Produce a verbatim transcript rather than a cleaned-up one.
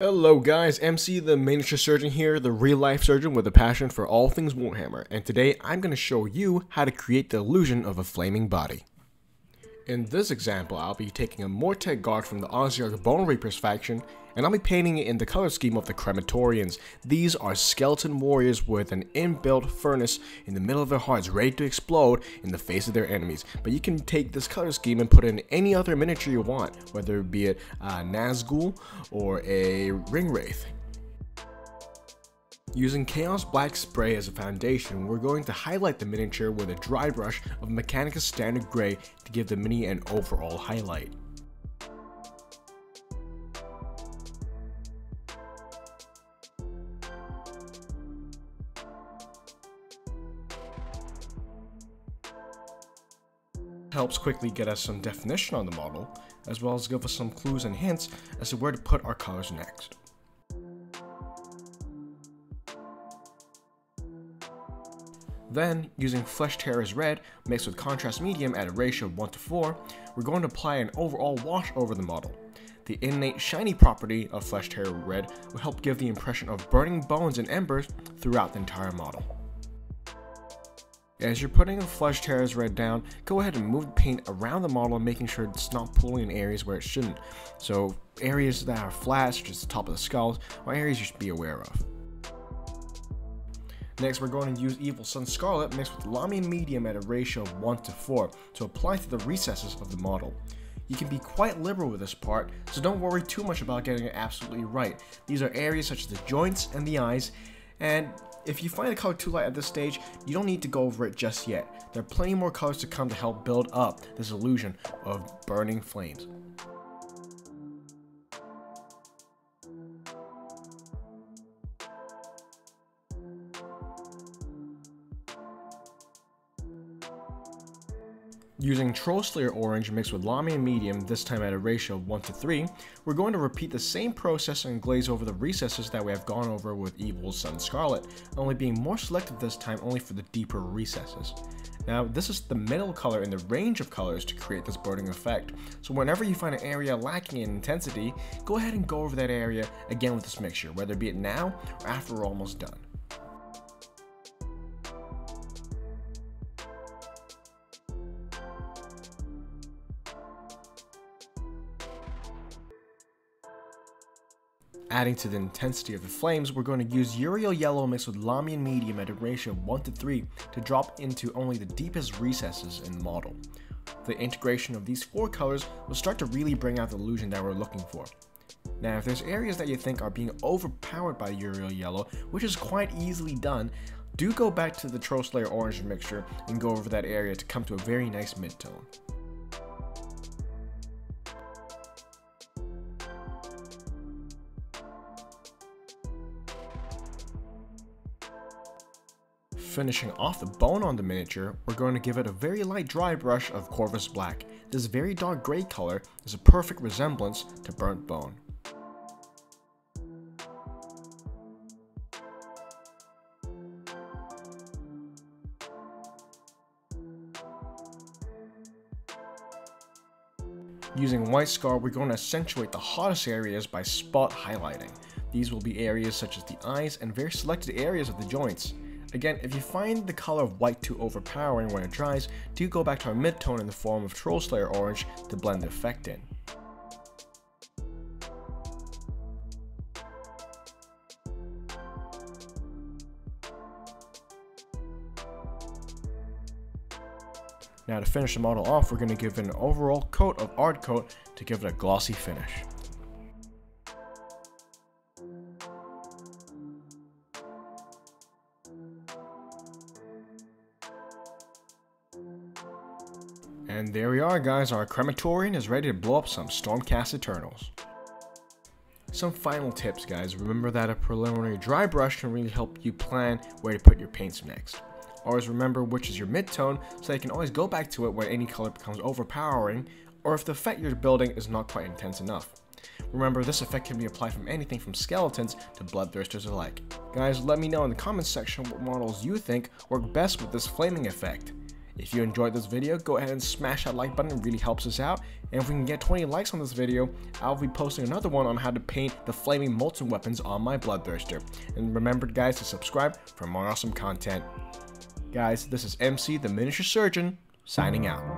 Hello guys, M C the Miniature Surgeon here, the real-life surgeon with a passion for all things Warhammer, and today I'm going to show you how to create the illusion of a flaming body. In this example, I'll be taking a Mortek Guard from the Ossiarch Bonereapers faction, and I'll be painting it in the color scheme of the Crematorians. These are skeleton warriors with an inbuilt furnace in the middle of their hearts ready to explode in the face of their enemies. But you can take this color scheme and put in any other miniature you want, whether it be a uh, Nazgul or a Ringwraith. Using Chaos Black Spray as a foundation, we're going to highlight the miniature with a dry brush of Mechanicus Standard Grey to give the mini an overall highlight. Helps quickly get us some definition on the model, as well as give us some clues and hints as to where to put our colors next. Then, using Flesh Tearer's Red mixed with Contrast Medium at a ratio of one to four, we're going to apply an overall wash over the model. The innate shiny property of Flesh Tearer Red will help give the impression of burning bones and embers throughout the entire model. As you're putting a Flesh Tearer's Red down, go ahead and move the paint around the model, making sure it's not pulling in areas where it shouldn't. So areas that are flat, such as the top of the skulls, are areas you should be aware of. Next, we're going to use Evil Sun Scarlet mixed with Lahmian Medium at a ratio of one to four to apply to the recesses of the model. You can be quite liberal with this part, so don't worry too much about getting it absolutely right. These are areas such as the joints and the eyes, and if you find the color too light at this stage, you don't need to go over it just yet. There are plenty more colors to come to help build up this illusion of burning flames. Using Troll Slayer Orange mixed with Lahmian Medium, this time at a ratio of one to three, we're going to repeat the same process and glaze over the recesses that we have gone over with Evil Sun Scarlet, only being more selective this time only for the deeper recesses. Now, this is the middle color in the range of colors to create this burning effect, so whenever you find an area lacking in intensity, go ahead and go over that area again with this mixture, whether it be it now or after we're almost done. Adding to the intensity of the flames, we're going to use Yriel Yellow mixed with Lahmian Medium at a ratio of one to three to drop into only the deepest recesses in the model. The integration of these four colors will start to really bring out the illusion that we're looking for. Now, if there's areas that you think are being overpowered by Yriel Yellow, which is quite easily done, do go back to the Troll Slayer Orange mixture and go over that area to come to a very nice midtone. Finishing off the bone on the miniature, we're going to give it a very light dry brush of Corvus Black. This very dark gray color is a perfect resemblance to burnt bone. Using White Scar, we're going to accentuate the hottest areas by spot highlighting. These will be areas such as the eyes and very selected areas of the joints. Again, if you find the color of white too overpowering when it dries, do go back to our mid-tone in the form of Troll Slayer Orange to blend the effect in. Now to finish the model off, we're going to give it an overall coat of Ard Coat to give it a glossy finish. And there we are guys, our Crematorian is ready to blow up some Stormcast Eternals. Some final tips guys, remember that a preliminary dry brush can really help you plan where to put your paints next. Always remember which is your mid-tone so that you can always go back to it when any color becomes overpowering or if the effect you're building is not quite intense enough. Remember, this effect can be applied from anything from skeletons to bloodthirsters alike. Guys, let me know in the comments section what models you think work best with this flaming effect. If you enjoyed this video, go ahead and smash that like button, it really helps us out. And if we can get twenty likes on this video, I'll be posting another one on how to paint the flaming molten weapons on my Bloodthirster. And remember guys to subscribe for more awesome content. Guys, this is M C the Miniature Surgeon, signing out.